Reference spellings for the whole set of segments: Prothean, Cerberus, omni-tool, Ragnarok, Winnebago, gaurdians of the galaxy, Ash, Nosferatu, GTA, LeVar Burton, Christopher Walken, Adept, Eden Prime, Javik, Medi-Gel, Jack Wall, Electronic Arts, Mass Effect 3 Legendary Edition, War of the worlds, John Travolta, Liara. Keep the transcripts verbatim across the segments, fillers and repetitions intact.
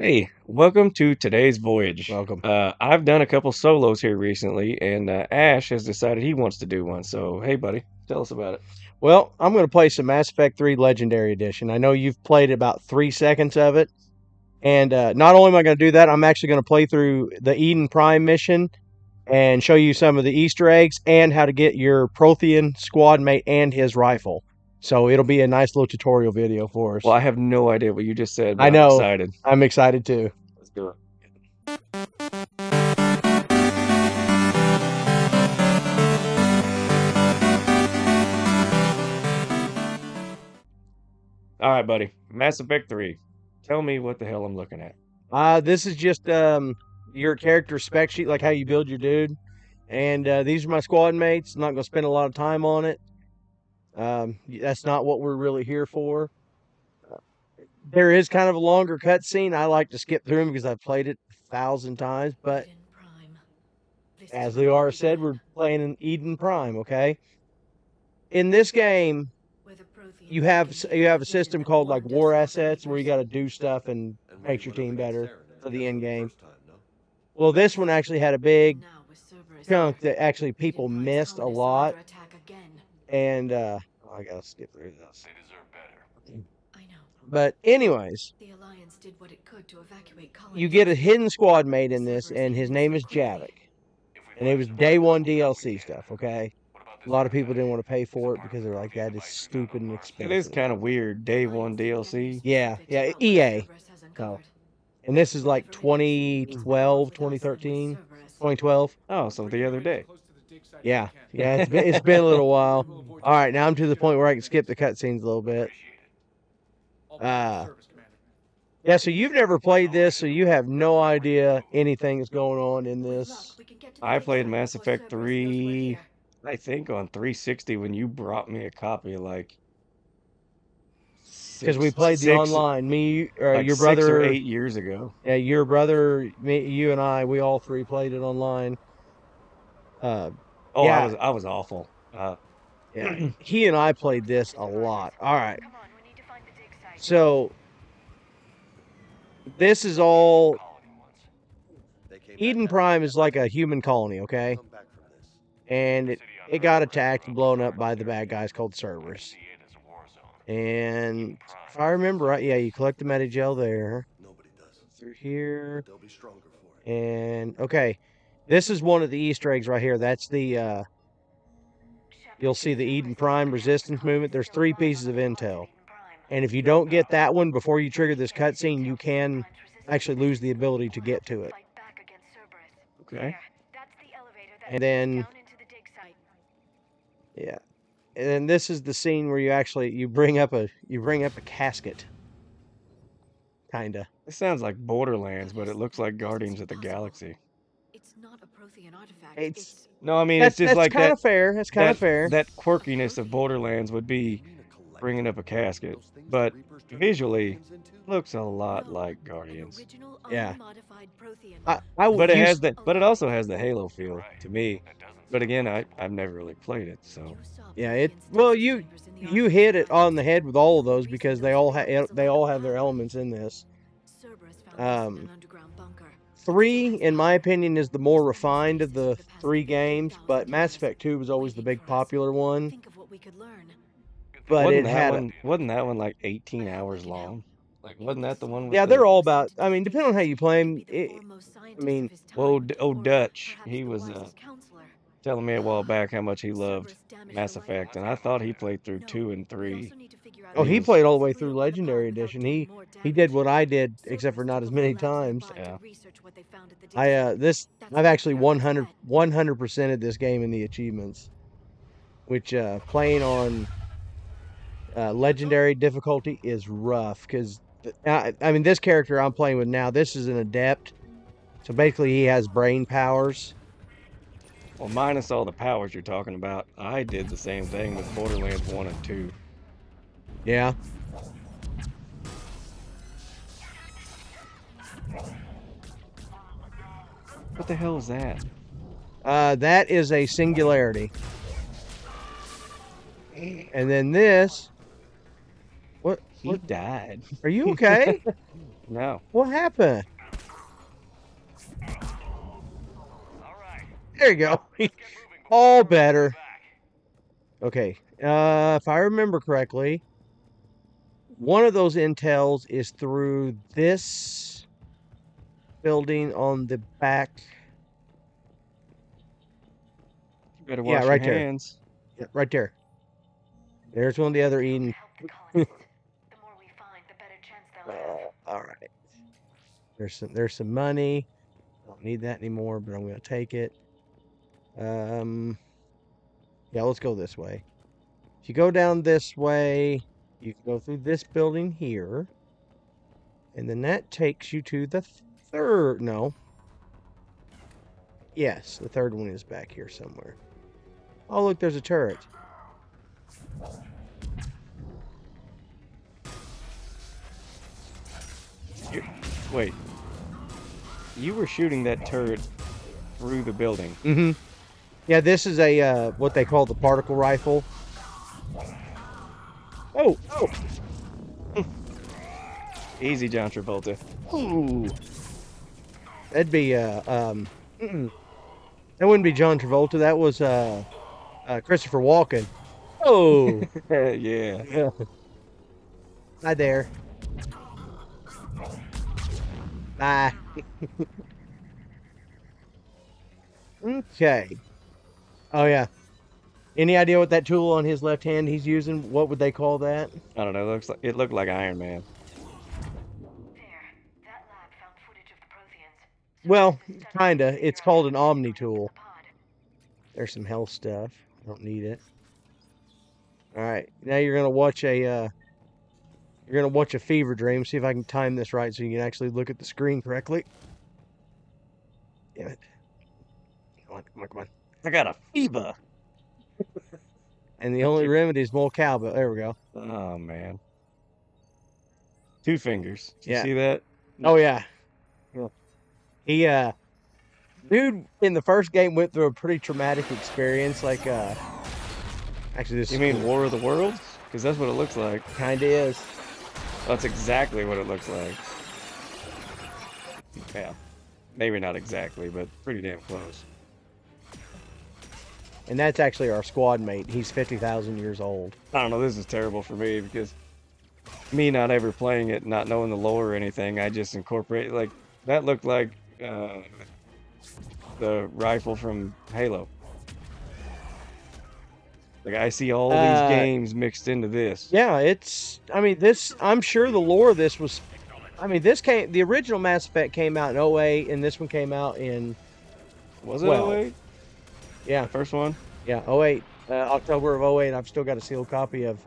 Hey, welcome to today's voyage. Welcome. Uh, I've done a couple solos here recently, and uh, Ash has decided he wants to do one. So, hey, buddy, tell us about it. Well, I'm going to play some Mass Effect three Legendary Edition. I know you've played about three seconds of it. And uh, not only am I going to do that, I'm actually going to play through the Eden Prime mission and show you some of the Easter eggs and how to get your Prothean squad mate and his rifle. So it'll be a nice little tutorial video for us. Well, I have no idea what you just said, but I know. I'm excited. I'm excited too. Let's do it. All right, buddy. Mass Effect three. Tell me what the hell I'm looking at. Uh, this is just um, your character spec sheet, like how you build your dude. And uh, these are my squad mates. I'm not going to spend a lot of time on it. Um, that's not what we're really here for. Uh, there is kind of a longer cutscene. I like to skip through them because I've played it a thousand times. But as LeVar said, we're playing in Eden Prime. Okay. In this game, you have you have a system called like war assets where you got to do stuff and make your team better for the end game. Well, this one actually had a big chunk that actually people missed a lot. And, uh, oh, I gotta skip through this. They deserve better. I know. But, anyways, the Alliance did what it could to evacuate colonies. You get a hidden squad mate in this, and his name is Javik. And it was day one D L C stuff, okay? A lot of people didn't want to pay for it because they're like, that is stupid and expensive. It is kind of weird, day one D L C. Yeah, yeah, E A. So. And this is like twenty twelve, twenty thirteen, twenty twelve. Oh, so the other day. Yeah, yeah, it's been, it's been a little while. All right, now I'm to the point where I can skip the cutscenes a little bit. Uh, yeah, so you've never played this, so you have no idea anything that's going on in this. I played Mass Effect three, I think, on three sixty when you brought me a copy, like... Because we played the six, online, me, or like your brother... Six or eight years ago. Yeah, your brother, me, you and I, we all three played it online. Uh, oh, yeah. I was I was awful. Uh, yeah. He and I played this a lot. All right. Come on, we need to find the dig site. So this is all. Eden Prime is like a human colony, okay? And it it got attacked and blown up by the bad guys called Cerberus. And if I remember right, yeah, you collect the Medi-Gel there. Nobody does. Through here. They'll be stronger for it. And okay. This is one of the Easter eggs right here. That's the, uh, you'll see the Eden Prime resistance movement. There's three pieces of intel. And if you don't get that one before you trigger this cutscene, you can actually lose the ability to get to it. Okay. And then, yeah. And then this is the scene where you actually, you bring up a, you bring up a casket. Kinda. It sounds like Borderlands, but it looks like Guardians of the Galaxy. It's not a Prothean artifact. It's, it's no, I mean it's just that's like kind of fair. That's kind of fair. That quirkiness of Borderlands would be bringing up a casket, but visually looks a lot like Guardians. Yeah. I, I, but it has that. But it also has the Halo feel to me. But again, I I've never really played it, so yeah. It well, you you hit it on the head with all of those because they all have they all have their elements in this. Um. Three, in my opinion, is the more refined of the three games, but Mass Effect two was always the big popular one. But wasn't it had one, a, wasn't that one like eighteen hours long? Like, wasn't that the one? With yeah, the, they're all about. I mean, depending on how you play them. It, I mean, well, old Dutch, he was uh, telling me a while back how much he loved Mass Effect, and I thought he played through two and three. Oh, he played all the way through Legendary Edition. He he did what I did, except for not as many times. Yeah. I uh this I've actually one hundred percented this game in the achievements, which uh, playing on uh, Legendary difficulty is rough because I, I mean this character I'm playing with now. This is an Adept, so basically he has brain powers. Well, minus all the powers you're talking about, I did the same thing with Borderlands one and two. Yeah. What the hell is that? Uh, that is a singularity. And then this. What? He what? died. Are you okay? No. What happened? All right. There you go. All better. Okay. Uh, if I remember correctly, one of those intels is through this building on the back. You better wash yeah, right your hands. There. Yeah, right there. There's one of the other Eden. The more we find, the better chance they'll have. Uh, all right. There's some. There's some money. Don't need that anymore, but I'm gonna take it. Um. Yeah, let's go this way. If you go down this way, you can go through this building here, and then that takes you to the third. No. Yes, the third one is back here somewhere. Oh, look, there's a turret. You're, wait. You were shooting that turret through the building. Mm-hmm. Yeah, this is a uh, what they call the particle rifle. Oh, oh. Easy, John Travolta. Ooh. That'd be, uh, um, mm-mm. That wouldn't be John Travolta. That was, uh, uh Christopher Walken. Oh. Yeah. Yeah. Hi there. Bye. Okay. Oh, yeah. Any idea what that tool on his left hand he's using? What would they call that? I don't know. It looks like it looked like Iron Man. There, that lab found footage of the Protheans. So well, kinda. It's called an omni-tool. There's some health stuff. I don't need it. All right. Now you're gonna watch a. Uh, you're gonna watch a fever dream. See if I can time this right so you can actually look at the screen correctly. Damn it! Come on! Come on! Come on! I got a fever. And the only remedy is more cowbell. There we go. Oh, man. Two fingers. Did yeah. you see that? Oh, yeah. yeah. He, uh... dude, in the first game, went through a pretty traumatic experience. Like, uh... Actually, this... You mean War of the Worlds? Because that's what it looks like. Kinda is. That's exactly what it looks like. Yeah. Maybe not exactly, but pretty damn close. And that's actually our squad mate. He's fifty thousand years old. I don't know. This is terrible for me because me not ever playing it, not knowing the lore or anything, I just incorporate like that looked like uh, the rifle from Halo. Like I see all these uh, games mixed into this. Yeah, it's. I mean, this. I'm sure the lore. Of this was. I mean, this came. The original Mass Effect came out in oh eight, and this one came out in. Was it oh eight? Yeah, first one. Yeah, oh eight, uh, October of oh eight. I've still got a sealed copy of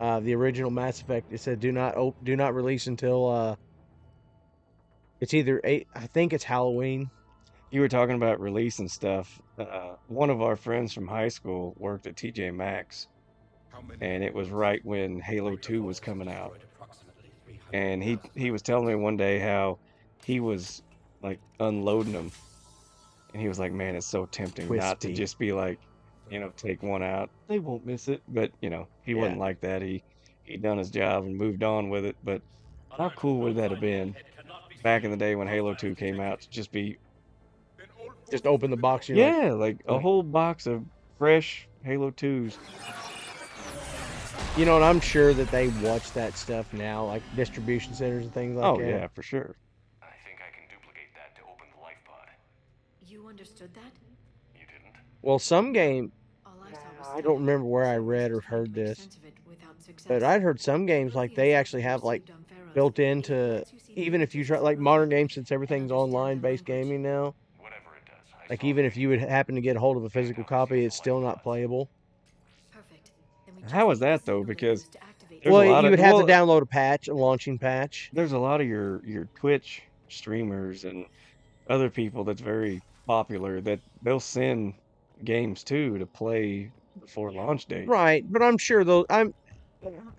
uh, the original Mass Effect. It said do not op do not release until uh, it's either eight. I think it's Halloween. You were talking about release and stuff. Uh, one of our friends from high school worked at T J Maxx, and it was right when Halo two was coming out. And he he was telling me one day how he was like unloading them. And he was like, man, it's so tempting Twisty. not to just be like, you know, take one out. They won't miss it. But, you know, he yeah. wasn't like that. He he done his job and moved on with it. But how cool would that have been back in the day when Halo two came out to just be... Just open the box. You're yeah, like, like a whole box of fresh Halo twos. You know, and I'm sure that they watch that stuff now, like distribution centers and things like oh, that. Oh, yeah, for sure. Understood that? You didn't. Well, some game. I don't remember where I read or heard this, but I'd heard some games like they actually have like built into even if you try like modern games since everything's online based gaming now. Whatever it does. Like even if you would happen to get a hold of a physical copy, it's still not playable. Perfect. How is that though? Because well, you would have to download a patch, a launching patch. There's a lot of your your Twitch streamers and other people that's very popular that they'll send games to to play before launch date, right? But I'm sure though I'm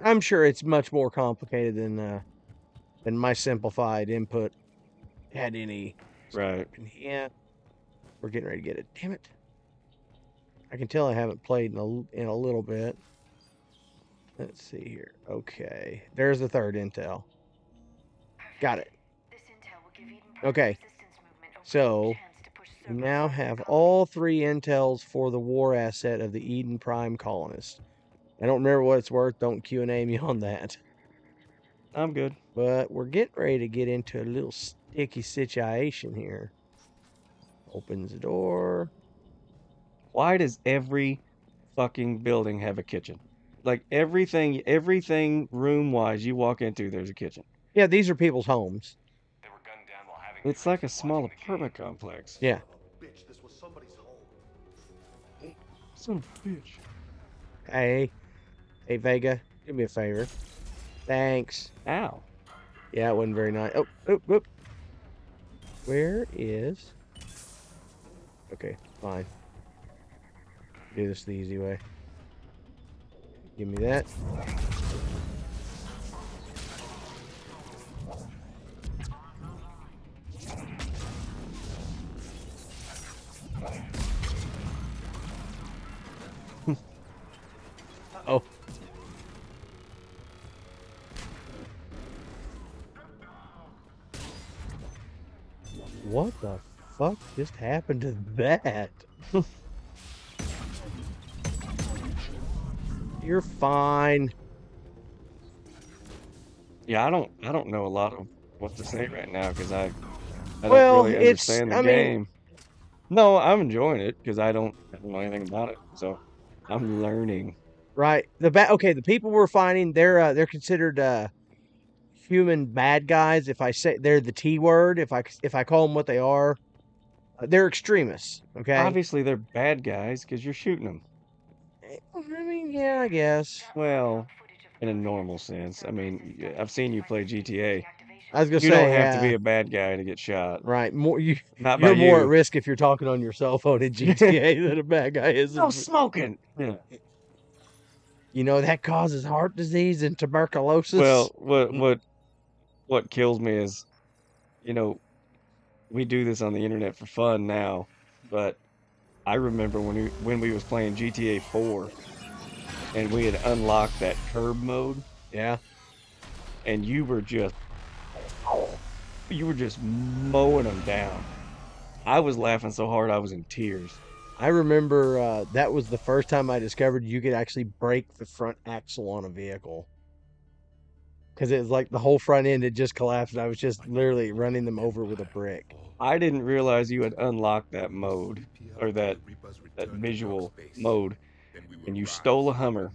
I'm sure it's much more complicated than uh than my simplified input had any right. Yeah, we're getting ready to get it. Damn it, I can tell I haven't played in a, in a little bit. Let's see here. Okay. There's the third intel. Perfect. Got it. This intel will give Eden Prime okay. So we now have all three intels for the war asset of the Eden Prime colonists. I don't remember what it's worth. Don't Q and A me on that. I'm good. But we're getting ready to get into a little sticky situation here. Opens the door. Why does every fucking building have a kitchen? Like everything, everything room-wise you walk into, there's a kitchen. Yeah, these are people's homes. They were gunned down while having it's like a small apartment complex. Yeah. Bitch, this was somebody's home. Son of a bitch. Hey, hey Vega, do me a favor. Thanks. Ow. Yeah, it wasn't very nice. Oh, oh, oh. Where is? Okay, fine. Do this the easy way. Give me that. Oh. What the fuck just happened to that? You're fine. Yeah, I don't. I don't know a lot of what to say right now because I, I well, don't really understand the I game. Mean, no, I'm enjoying it because I don't, I don't know anything about it, so I'm learning. Right. The ba okay. The people we're finding, they're uh, they're considered uh, human bad guys. If I say they're the T word, if I if I call them what they are, uh, they're extremists. Okay. Obviously, they're bad guys because you're shooting them. I mean, yeah, I guess. Well, in a normal sense. I mean, I've seen you play G T A. I was gonna you say, you don't have uh, to be a bad guy to get shot. Right. More, you, Not you're by more you. at risk if you're talking on your cell phone in G T A than a bad guy is. No smoking. Yeah. You know, that causes heart disease and tuberculosis. Well, what, what, what kills me is, you know, we do this on the internet for fun now, but I remember when we when we was playing G T A four, and we had unlocked that curb mode. Yeah. And you were just, you were just mowing them down. I was laughing so hard I was in tears. I remember uh, that was the first time I discovered you could actually break the front axle on a vehicle. Because it was like the whole front end had just collapsed, and I was just literally running them over with a brick. I didn't realize you had unlocked that mode, or that, that visual mode, and you stole a Hummer.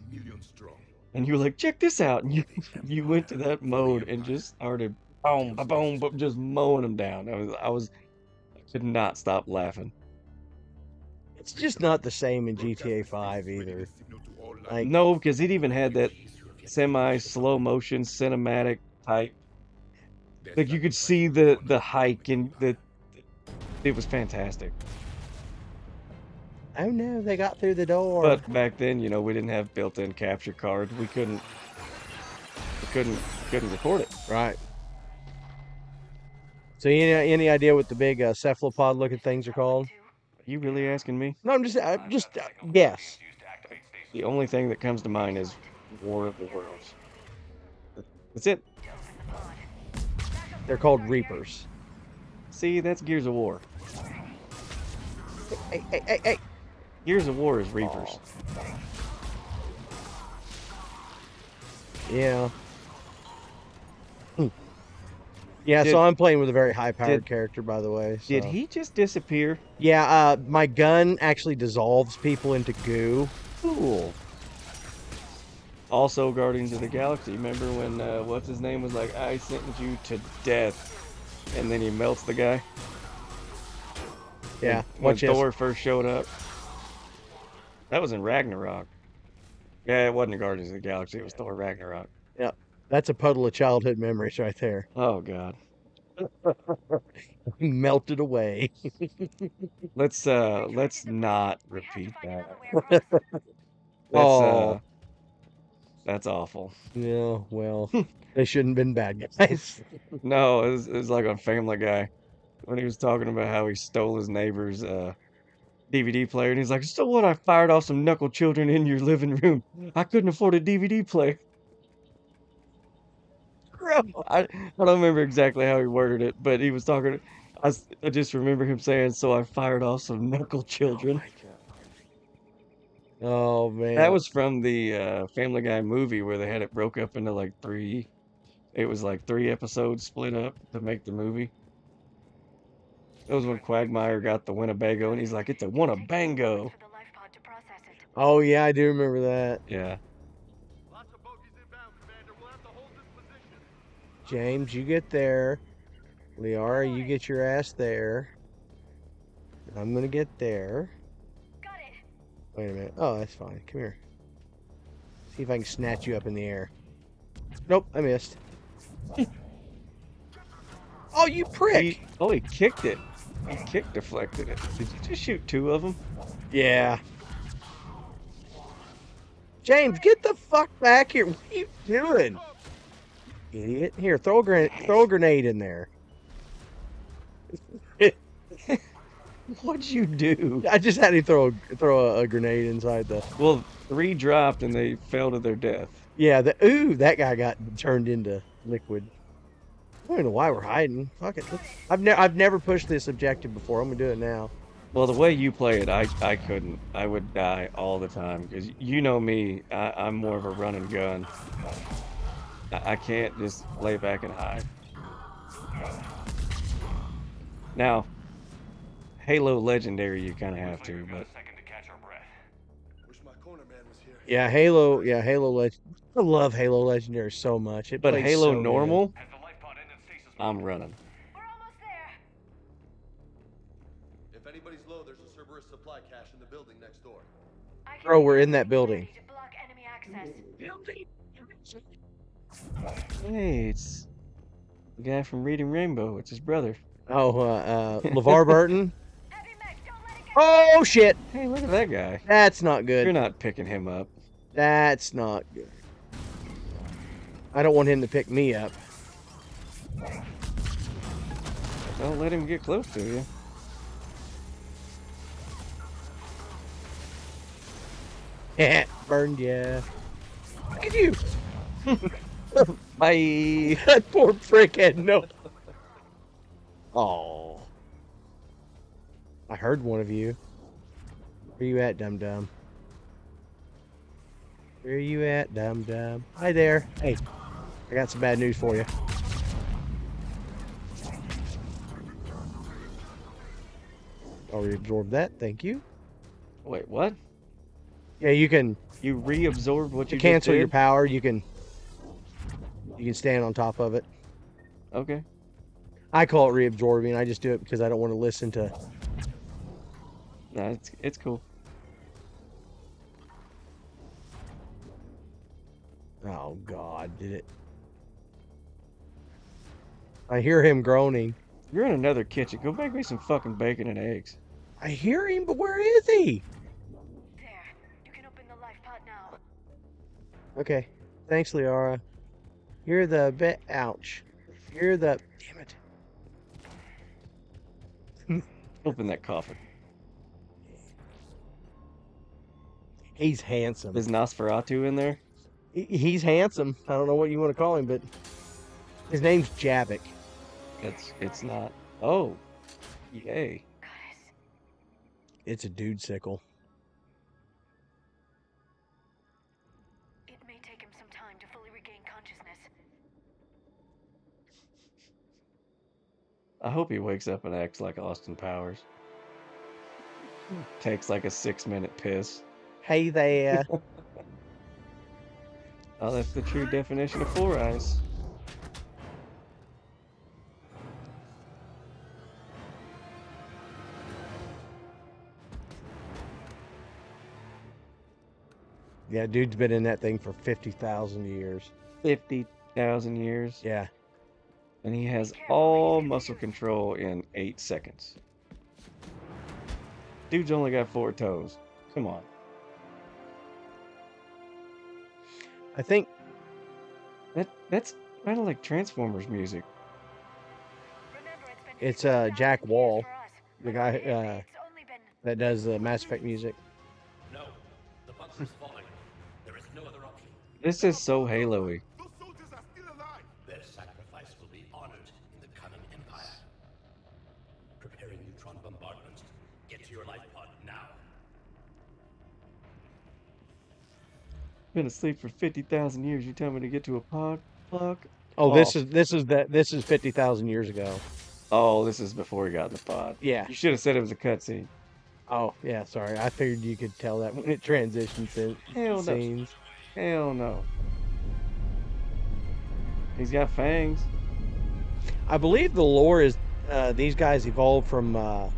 And you were like, check this out, and you, you went to that mode and just started boom, boom, boom, just mowing them down. I was, I was, I could not stop laughing. It's just not the same in G T A five either. Like, no, because it even had that semi slow motion cinematic type. Like you could see the the hike and the, it was fantastic. Oh no, they got through the door. But back then, you know, we didn't have built-in capture cards. We couldn't, we couldn't, couldn't record it. Right. So any any idea what the big uh, cephalopod-looking things are called? Are you really asking me? No, I'm just, I'm just uh, guess. The only thing that comes to mind is War of the Worlds. That's it. They're called Reapers. See, that's Gears of War. Hey, hey, hey, hey. Gears of War is Reapers. Aww. Yeah. Mm. Yeah, did, so I'm playing with a very high-powered character, by the way. So. Did he just disappear? Yeah, uh, my gun actually dissolves people into goo. Cool. Also, Guardians of the Galaxy. Remember when uh, what's his name was like, "I sentenced you to death," and then he melts the guy. Yeah, when, when Thor first showed up, that was in Ragnarok. Yeah, it wasn't Guardians of the Galaxy. It was Thor Ragnarok. Yeah, that's a puddle of childhood memories right there. Oh God, he melted away. let's uh, let's not repeat that. Let's, oh. Uh, That's awful. Yeah, well, they shouldn't have been bad guys. No, it was, it was like on Family Guy when he was talking about how he stole his neighbor's uh, D V D player, and he's like, so what? I fired off some knuckle children in your living room. I couldn't afford a D V D player. I, I don't remember exactly how he worded it, but he was talking. I, I just remember him saying, so I fired off some knuckle children. Oh, man. That was from the uh, Family Guy movie where they had it broke up into like three. It was like three episodes split up to make the movie. That was when Quagmire got the Winnebago, and he's like, it's a Winnebango. Oh, yeah, I do remember that. Yeah. James, you get there. Liara, you get your ass there. I'm gonna get there. Got it. Wait a minute. Oh, that's fine. Come here. See if I can snatch you up in the air. Nope, I missed. Oh, you prick! He, oh, he kicked it. He kick deflected it. Did you just shoot two of them? Yeah. James, get the fuck back here. What are you doing? Idiot. Here, throw a grenade, throw a grenade in there. What'd you do? I just had to throw a, throw a, a grenade inside the... Well, three dropped and they fell to their death. Yeah, the, ooh, that guy got turned into liquid. I don't even know why we're hiding. Fuck it. Let's, I've, ne I've never pushed this objective before. I'm going to do it now. Well, the way you play it, I, I couldn't. I would die all the time. Because you know me, I, I'm more of a run and gun. I can't just lay back and hide. Now, Halo Legendary, you kind of have to, but yeah, Halo, yeah, Halo Legend. I love Halo Legendary so much. It but Halo so Normal, good. I'm running. We're almost there. If anybody's low, there's a Cerberus supply cache in the building next door. Bro, we're in that building. Building. Hey, it's the guy from Reading Rainbow. It's his brother. Oh, uh, uh LeVar Burton. Oh, shit. Hey, look at that guy. That's not good. You're not picking him up. That's not good. I don't want him to pick me up. Don't let him get close to you. Yeah, burned ya. Look at you. Bye. That poor prick had no. Oh, I heard one of you. Where you at, dum dum? Where you at, dum dum? Hi there. Hey, I got some bad news for you. Oh, you absorbed that. Thank you. Wait, what? Yeah, you can. You reabsorb what you just did? Cancel your power. You can. You can stand on top of it. Okay. I call it reabsorbing. I just do it because I don't want to listen to... No, it's, it's cool. Oh, God. Did it... I hear him groaning. You're in another kitchen. Go make me some fucking bacon and eggs. I hear him, but where is he? There. You can open the life pod now. Okay. Thanks, Liara. You're the bit. Ouch. You're the. Damn it. Open that coffin. He's handsome. Is Nosferatu in there? He's handsome. I don't know what you want to call him, but his name's Javik. It's it's not. Oh, yay! It's a dude sickle. I hope he wakes up and acts like Austin Powers. Takes like a six-minute piss. Hey there. Oh, that's the true definition of four eyes. Yeah, dude's been in that thing for fifty thousand years. fifty thousand years? Yeah. And he has all muscle control in eight seconds. Dude's only got four toes. Come on. I think that that's kind of like Transformers music. It's uh Jack Wall, the guy. Uh, that does the Mass Effect music. No, the box is falling. There is no other option. This is so Halo-y. Those soldiers are still alive. Their sacrifice will be honored in the coming empire. Preparing neutron bombardments. Get to your life pod now. Been asleep for fifty thousand years. You tell me to get to a pod plug. Oh, oh, this is this is that this is fifty thousand years ago. Oh, this is before he got in the pod. Yeah. You should have said it was a cutscene. Oh, yeah, sorry. I figured you could tell that when it transitions to Hell scenes. No. Hell no. He's got fangs. I believe the lore is uh, these guys evolved from uh,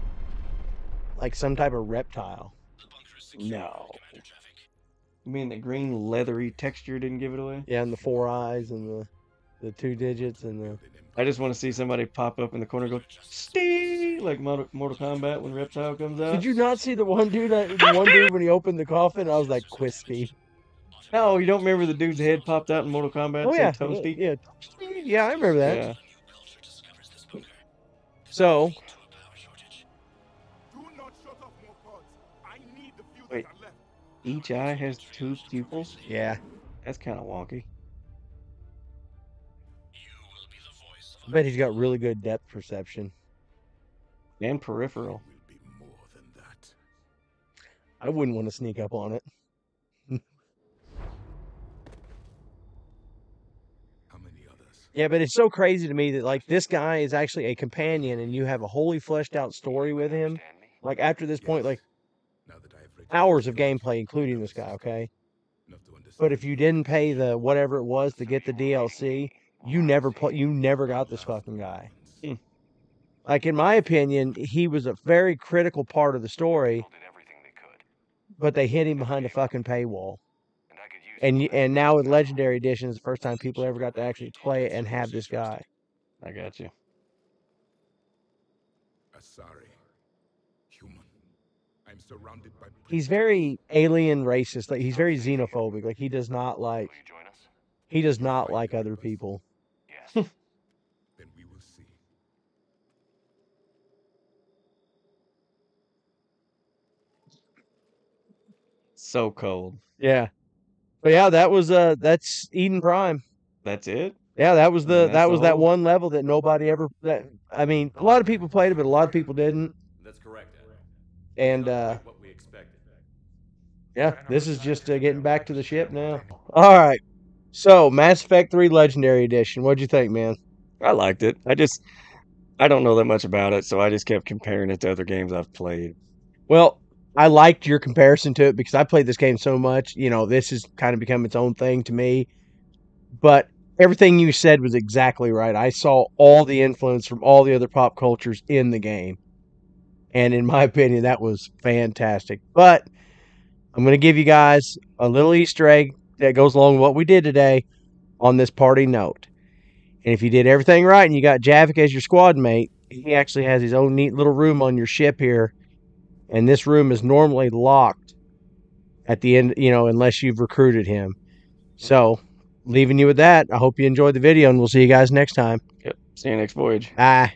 like some type of reptile. No. You mean the green leathery texture didn't give it away? Yeah, and the four eyes and the, the two digits and the... I just want to see somebody pop up in the corner and go, Stee! Like Mortal Kombat when Reptile comes out. Did you not see the one dude that, the one dude when he opened the coffin? I was like, Quispy. No, you don't remember the dude's head popped out in Mortal Kombat? Oh, yeah. Toasty? Yeah. Yeah, I remember that. Yeah. So. Wait. Each eye has two pupils? Yeah. That's kind of wonky. I bet he's got really good depth perception. And peripheral. Will be more than that. I wouldn't want to sneak up on it. How many others? Yeah, but it's so crazy to me that, like, this guy is actually a companion and you have a wholly fleshed out story with him. Like, after this yes. point, like, now that hours of gameplay, including this guy, okay? But if you didn't pay the whatever it was to get the D L C... You never put, you never got this fucking guy. Mm. Like, in my opinion, he was a very critical part of the story, but they hid him behind a fucking paywall. And and now with Legendary Edition, it's the first time people ever got to actually play it and have this guy. I got you. Sorry, human. I'm surrounded by. He's very alien racist. Like, he's very xenophobic. Like, he does not like. He does not like other people. Yes. Then we will see. So cold. Yeah. But yeah, that was uh that's Eden Prime. That's it? Yeah, that was the that was that one level that nobody ever that I mean, a lot of people played it, but a lot of people didn't. That's correct. And uh what we expected. Yeah, this is just uh, getting back to the ship now. All right. So, Mass Effect three Legendary Edition. What'd you think, man? I liked it. I just, I don't know that much about it, so I just kept comparing it to other games I've played. Well, I liked your comparison to it because I played this game so much. You know, this has kind of become its own thing to me. But everything you said was exactly right. I saw all the influence from all the other pop cultures in the game. And in my opinion, that was fantastic. But I'm going to give you guys a little Easter egg that goes along with what we did today on this party note. And if you did everything right and you got Javik as your squad mate, he actually has his own neat little room on your ship here. And this room is normally locked at the end, you know, unless you've recruited him. So, leaving you with that, I hope you enjoyed the video and we'll see you guys next time. Yep. See you next voyage. Bye.